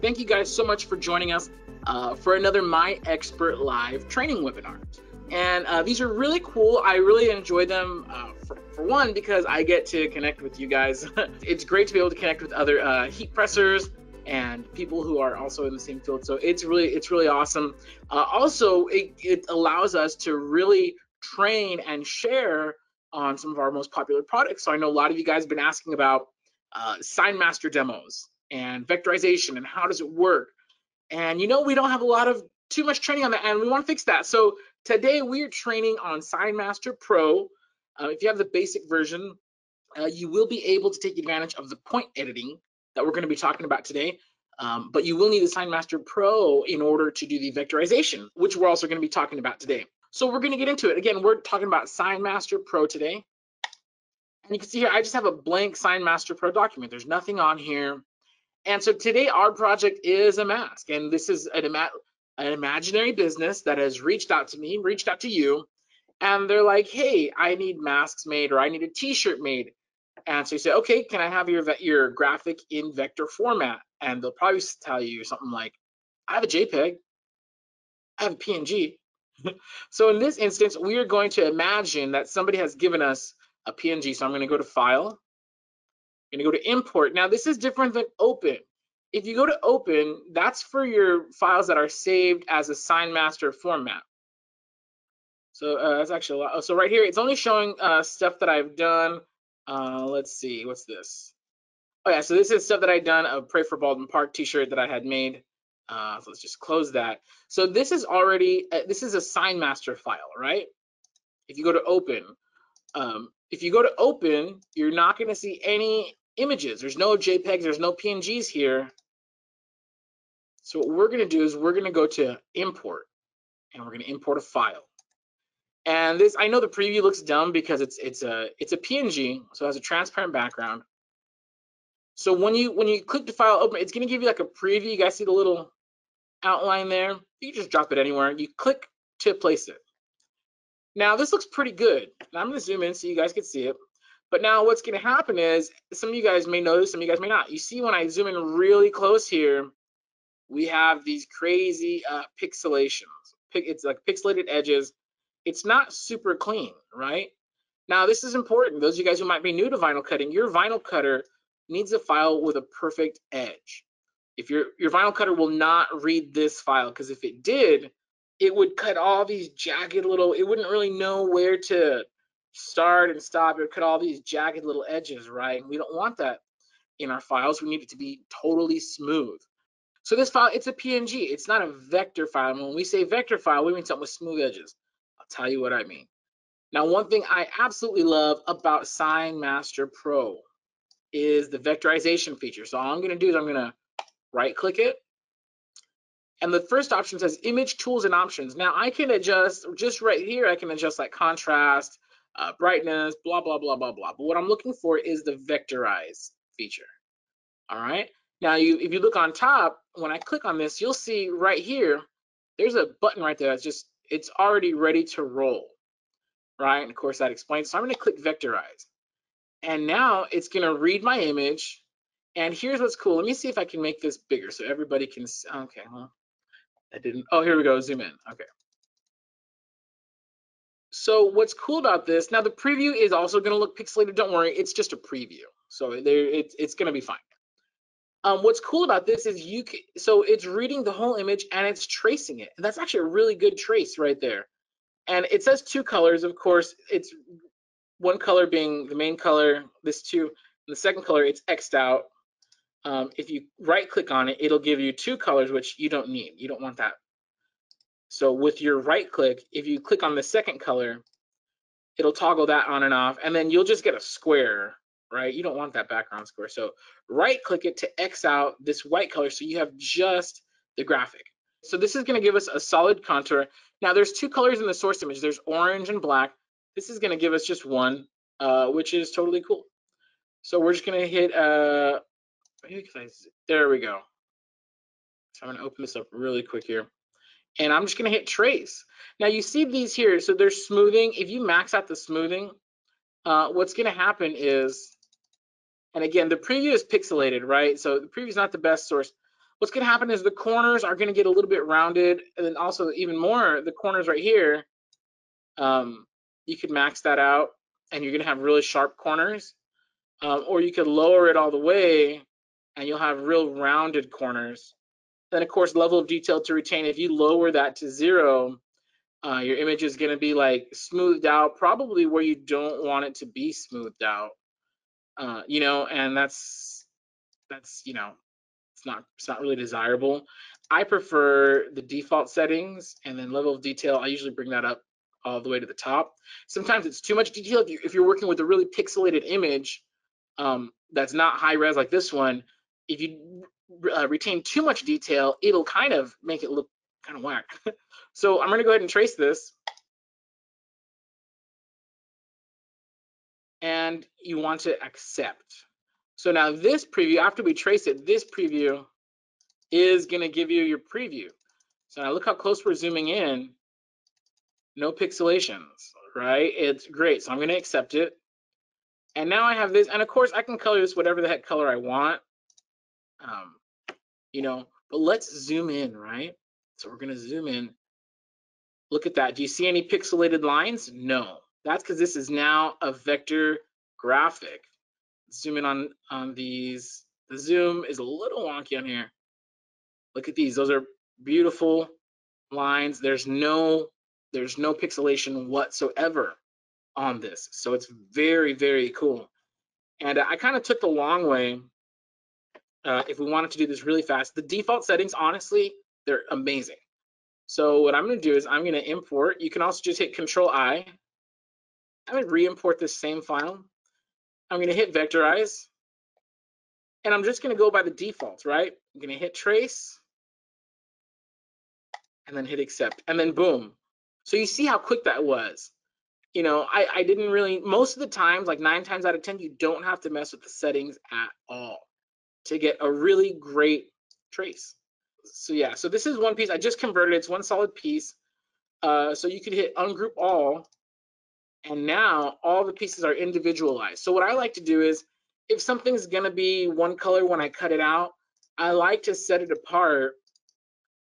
Thank you guys so much for joining us for another MyExpert Live training webinar. And these are really cool. I really enjoy them for one, because I get to connect with you guys. It's great to be able to connect with other heat pressers and people who are also in the same field. So it's really awesome. Also, it allows us to really train and share on some of our most popular products. So I know a lot of you guys have been asking about SignMaster demos and vectorization and how does it work. And you know, we don't have too much training on that, and we want to fix that. So today we're training on SignMaster Pro. If you have the basic version, you will be able to take advantage of the point editing that we're going to be talking about today. But you will need the SignMaster Pro in order to do the vectorization, which we're also going to be talking about today. So we're going to get into it. Again, we're talking about SignMaster Pro today. And you can see here, I just have a blank SignMaster Pro document. There's nothing on here. And so today our project is a mask. And this is an imaginary business that has reached out to me, reached out to you. And they're like, hey, I need masks made, or I need a t-shirt made. And so you say, okay, can I have your graphic in vector format? And they'll probably tell you something like, I have a JPEG, I have a PNG. So in this instance, we are going to imagine that somebody has given us a PNG. So I'm going to go to File, I'm going to go to Import. Now this is different than Open. If you go to Open, that's for your files that are saved as a SignMaster format. So that's actually a lot. So right here, it's only showing stuff that I've done. Let's see, what's this? Oh yeah, so this is stuff that I'd done, a Pray for Baldwin Park t-shirt that I had made. So let's just close that. So this is already, this is a SignMaster file, right? If you go to Open, you're not gonna see any images. There's no JPEGs, there's no PNGs here. So what we're gonna do is we're gonna go to Import, and we're gonna import a file. And this, I know the preview looks dumb because it's a PNG, so it has a transparent background. So when you click the file open, it's gonna give you like a preview. You guys see the little outline there? You just drop it anywhere. You click to place it. Now this looks pretty good. Now I'm gonna zoom in so you guys can see it. But now what's gonna happen is, some of you guys may notice, some of you guys may not. You see when I zoom in really close here, we have these crazy pixelations. It's like pixelated edges. It's not super clean, right? Now this is important. Those of you guys who might be new to vinyl cutting, your vinyl cutter needs a file with a perfect edge. If your vinyl cutter will not read this file, because if it did, it would cut all these jagged little, it wouldn't really know where to start and stop. It would cut all these jagged little edges, right? And we don't want that in our files. We need it to be totally smooth. So this file, it's a PNG. It's not a vector file. And when we say vector file, we mean something with smooth edges. Tell you what I mean. Now, one thing I absolutely love about SignMaster Pro is the vectorization feature. So all I'm gonna do is I'm gonna right click it. And the first option says image tools and options. Now I can adjust, just right here, I can adjust like contrast, brightness, blah, blah, blah, blah, blah. But what I'm looking for is the vectorize feature. All right. Now if you look on top, when I click on this, you'll see right here, there's a button right there that's just, it's already ready to roll, right? And of course that explains, so I'm gonna click vectorize. And now it's gonna read my image, and here's what's cool. Let me see if I can make this bigger so everybody can see. Okay, well, that didn't, oh, here we go, zoom in, okay. So what's cool about this, now the preview is also gonna look pixelated, don't worry, it's just a preview. So it's gonna be fine. What's cool about this is so it's reading the whole image and it's tracing it. And that's actually a really good trace right there. And it says two colors, of course, it's one color being the main color, this two, and the second color, it's X'd out. If you right click on it, it'll give you two colors, which you don't need, you don't want that. So with your right click, if you click on the second color, it'll toggle that on and off, and then you'll just get a square. Right, you don't want that background square. So right click it to X out this white color so you have just the graphic. So this is gonna give us a solid contour. Now there's two colors in the source image, there's orange and black. This is gonna give us just one, which is totally cool. So we're just gonna hit, there we go. So I'm gonna open this up really quick here. And I'm just gonna hit trace. Now you see these here, so they're smoothing. If you max out the smoothing, what's going to happen is, and again, the preview is pixelated, right? So the preview is not the best source. What's going to happen is the corners are going to get a little bit rounded, and then also even more, the corners right here, you could max that out, and you're going to have really sharp corners, or you could lower it all the way, and you'll have real rounded corners. Then, of course, level of detail to retain. If you lower that to 0, your image is going to be like smoothed out, probably where you don't want it to be smoothed out. You know, and that's you know, it's not really desirable. I prefer the default settings, and then level of detail. I usually bring that up all the way to the top. Sometimes it's too much detail. If you're working with a really pixelated image that's not high res like this one, if you retain too much detail, it'll kind of make it look kind of whack. So I'm going to go ahead and trace this. And you want to accept. So now this preview, after we trace it, this preview is going to give you your preview. So now look how close we're zooming in. No pixelations, right? It's great. So I'm going to accept it. And now I have this. And of course, I can color this whatever the heck color I want. You know, but let's zoom in, right? So we're going to zoom in. Look at that. Do you see any pixelated lines? No. That's because this is now a vector graphic. Zoom in on these. The zoom is a little wonky on here. Look at these. Those are beautiful lines. There's no pixelation whatsoever on this. So it's very, very cool. And I kind of took the long way. If we wanted to do this really fast, the default settings, honestly, they're amazing. So what I'm going to do is I'm going to import. You can also just hit Control-I. I'm going to re-import this same file. I'm going to hit vectorize. And I'm just going to go by the defaults, right? I'm going to hit trace. And then hit accept. And then boom. So you see how quick that was. You know, I didn't really, most of the times, like 9 times out of 10, you don't have to mess with the settings at all to get a really great trace. So yeah, so this is one piece. I just converted it. It's one solid piece. So you could hit ungroup all. And now all the pieces are individualized. So what I like to do is, if something's going to be one color when I cut it out, I like to set it apart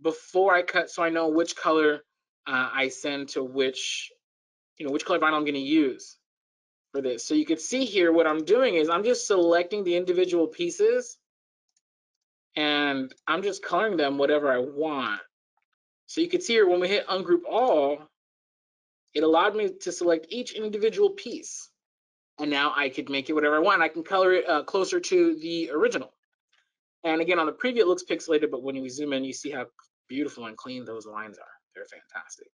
before I cut, so I know which color I send to which, you know, which color vinyl I'm going to use for this. So you can see here what I'm doing is I'm just selecting the individual pieces, and I'm just coloring them whatever I want. So you can see here when we hit ungroup all, it allowed me to select each individual piece, and now I could make it whatever I want. I can color it closer to the original. And again, on the preview, it looks pixelated, but when you zoom in, you see how beautiful and clean those lines are. They're fantastic.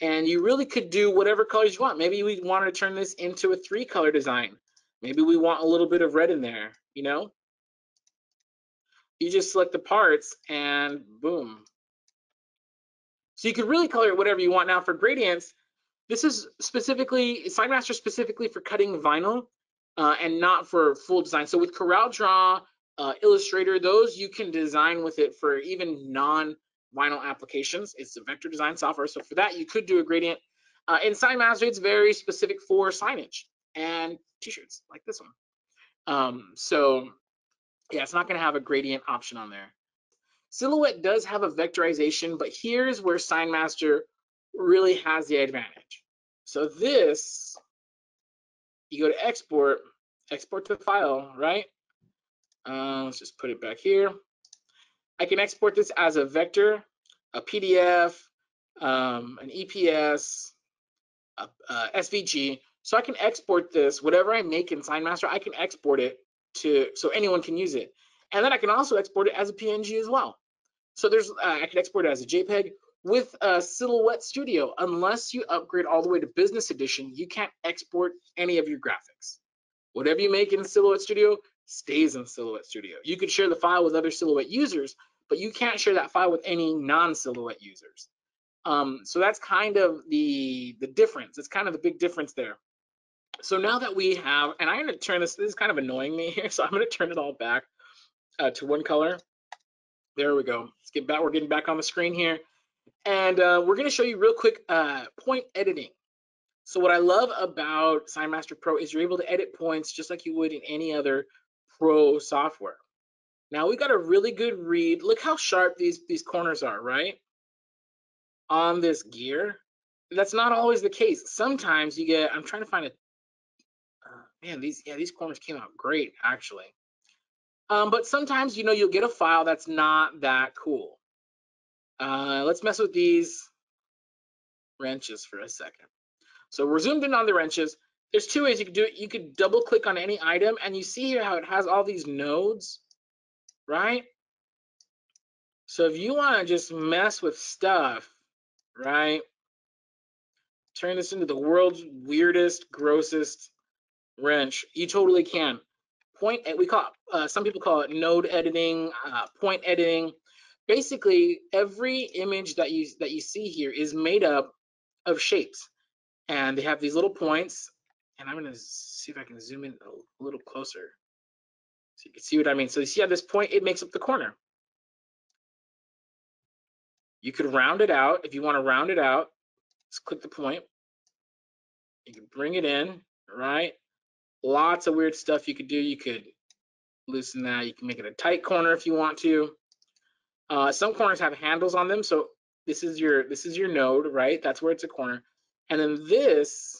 And you really could do whatever colors you want. Maybe we want to turn this into a 3-color design. Maybe we want a little bit of red in there, you know? You just select the parts and boom. So you could really color it whatever you want. Now for gradients, this is specifically, SignMaster specifically for cutting vinyl and not for full design. So with CorelDRAW, Illustrator, those you can design with it for even non-vinyl applications. It's a vector design software. So for that, you could do a gradient. In SignMaster, it's very specific for signage and t-shirts like this one. So yeah, it's not gonna have a gradient option on there. Silhouette does have a vectorization, but here's where SignMaster really has the advantage. So this, you go to export, export to the file, right? Let's just put it back here. I can export this as a vector, a PDF, an EPS, a SVG. So I can export this, whatever I make in SignMaster, I can export it to, so anyone can use it. And then I can also export it as a PNG as well. So there's, I can export it as a JPEG. With Silhouette Studio, unless you upgrade all the way to Business Edition, you can't export any of your graphics. Whatever you make in Silhouette Studio stays in Silhouette Studio. You could share the file with other Silhouette users, but you can't share that file with any non-Silhouette users. So that's kind of the difference. It's kind of the big difference there. So now that we have, and I'm gonna turn this is kind of annoying me here, so I'm gonna turn it all back to one color. There we go. Let's get back, we're getting back on the screen here. And we're going to show you real quick point editing. So what I love about SignMaster Pro is you're able to edit points just like you would in any other Pro software. Now we got a really good read. Look how sharp these corners are, right? On this gear. That's not always the case. Sometimes you get, I'm trying to find a, man, these corners came out great, actually. But sometimes, you know, you'll get a file that's not that cool. Let's mess with these wrenches for a second. So we're zoomed in on the wrenches. There's two ways you could do it. You could double click on any item, and you see here how it has all these nodes, right? So if you want to just mess with stuff, right? Turn this into the world's weirdest, grossest wrench. You totally can. Point, we call it, some people call it node editing, point editing. Basically, every image that you see here is made up of shapes, and they have these little points. And I'm going to see if I can zoom in a little closer so you can see what I mean. So you see how this point, it makes up the corner. You could round it out if you want to round it out. Just click the point. You can bring it in, right? Lots of weird stuff you could do. You could loosen that. You can make it a tight corner if you want to. Some corners have handles on them, so this is your node, right? That's where it's a corner. And then this,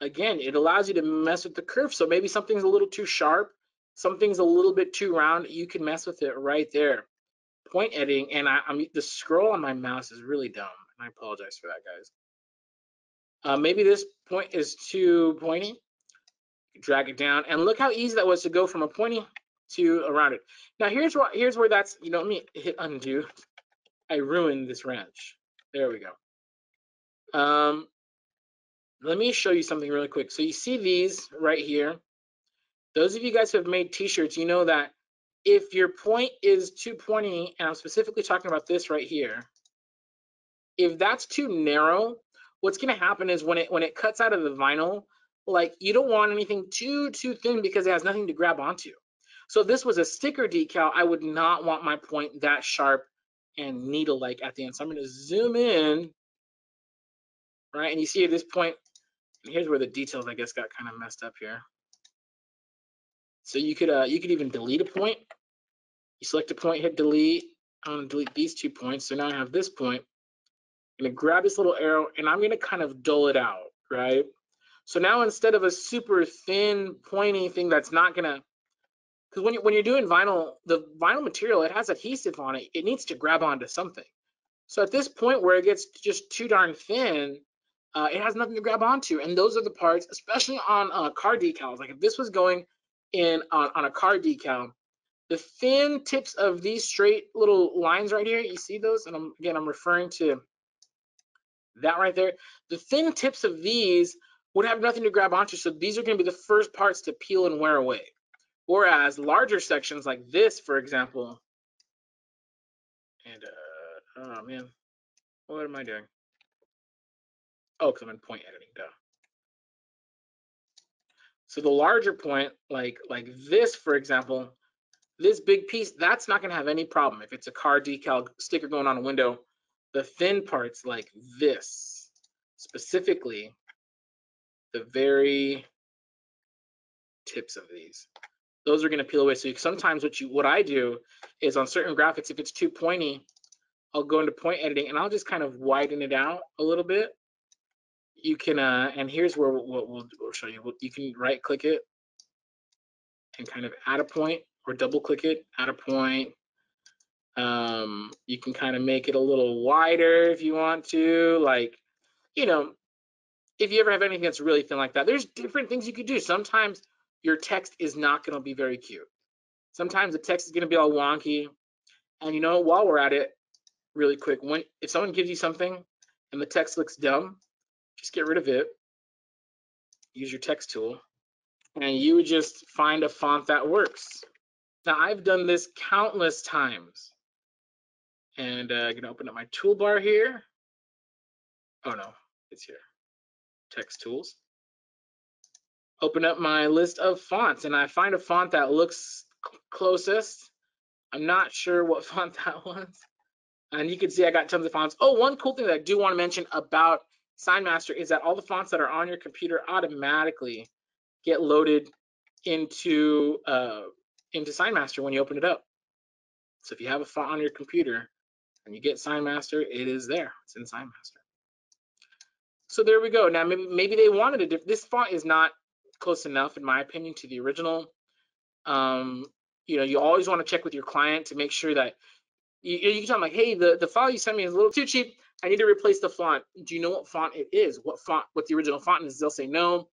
again, it allows you to mess with the curve. So maybe something's a little too sharp, something's a little bit too round. You can mess with it right there. Point editing, and I'm the scroll on my mouse is really dumb. I apologize for that, guys. Maybe this point is too pointy. Drag it down, and look how easy that was to go from a pointy to a rounded. Now here's where that's, you know, let me hit undo. I ruined this wrench. There we go. Let me show you something really quick. So you see these right here. Those of you guys who have made t-shirts, you know that if your point is too pointy, and I'm specifically talking about this right here, if that's too narrow, what's going to happen is when it cuts out of the vinyl, like, you don't want anything too thin because it has nothing to grab onto. So if this was a sticker decal, I would not want my point that sharp and needle-like at the end. So I'm going to zoom in, right? And you see at this point, and here's where the details, I guess, got kind of messed up here. So you could even delete a point. You select a point, hit delete. I'm going to delete these 2 points. So now I have this point. I'm going to grab this little arrow, and I'm going to kind of dull it out, right? So now instead of a super thin, pointy thing that's not going to, because when you're doing vinyl, the vinyl material, it has adhesive on it. It needs to grab onto something. So at this point where it gets just too darn thin, it has nothing to grab onto. And those are the parts, especially on car decals. Like if this was going in on a car decal, the thin tips of these straight little lines right here, you see those? And I'm referring to that right there. The thin tips of these would have nothing to grab onto, so these are going to be the first parts to peel and wear away. Whereas larger sections like this, for example, and oh man, what am I doing? Oh, because I'm in point editing, duh. So the larger point, like this, for example, this big piece, that's not going to have any problem. If it's a car decal sticker going on a window, the thin parts like this, specifically, the very tips of these, those are going to peel away. So sometimes what I do is on certain graphics, if it's too pointy, I'll go into point editing and I'll just kind of widen it out a little bit. You can, and here's where we'll show you. You can right click it and kind of add a point, or double click it, add a point. You can kind of make it a little wider if you want to, like, you know, if you ever have anything that's really thin like that, there's different things you could do. Sometimes your text is not going to be very cute. Sometimes the text is going to be all wonky. And you know, while we're at it, really quick, if someone gives you something and the text looks dumb, just get rid of it. Use your text tool, and you would just find a font that works. Now, I've done this countless times. And I'm going to open up my toolbar here. Oh no, it's here. Text tools, open up my list of fonts, and I find a font that looks closest. I'm not sure what font that was, and you can see I got tons of fonts. Oh, one cool thing that I do want to mention about SignMaster is that all the fonts that are on your computer automatically get loaded into SignMaster when you open it up. So if you have a font on your computer and you get SignMaster, it is there. It's in SignMaster. So there we go. Now maybe they wanted a different. This font is not close enough, in my opinion, to the original. You know, you always want to check with your client to make sure that you can tell them, like, hey, the file you sent me is a little too cheap. I need to replace the font. Do you know what font it is? What font? What the original font is? They'll say no.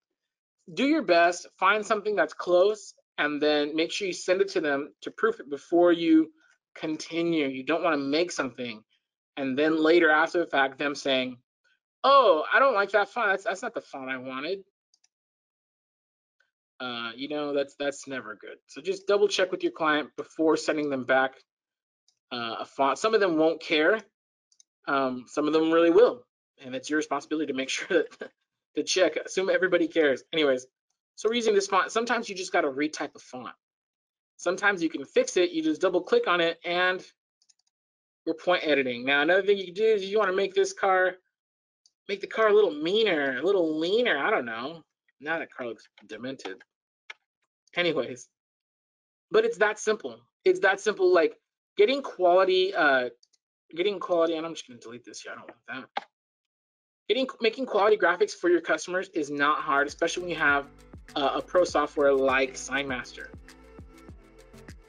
Do your best. Find something that's close, and then make sure you send it to them to proof it before you continue. You don't want to make something and then later after the fact them saying, oh, I don't like that font. That's not the font I wanted. You know, that's never good. So just double check with your client before sending them back a font. Some of them won't care. Some of them really will, and it's your responsibility to make sure that to check. Assume everybody cares. Anyways, so we're using this font. Sometimes you just got to retype a font. Sometimes you can fix it. You just double click on it and we're point editing. Now another thing you can do is you want to make this car, make the car a little meaner, a little leaner. I don't know. Now that car looks demented. Anyways, but it's that simple. It's that simple. Like getting quality, and I'm just gonna delete this here. I don't want that. Making quality graphics for your customers is not hard, especially when you have a pro software like SignMaster.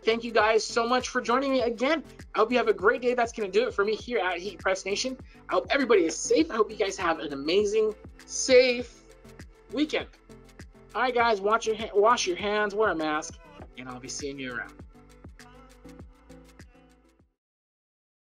Thank you guys so much for joining me again. I hope you have a great day. That's going to do it for me here at Heat Press Nation. I hope everybody is safe. I hope you guys have an amazing, safe weekend. All right, guys, wash your hands, wear a mask, and I'll be seeing you around.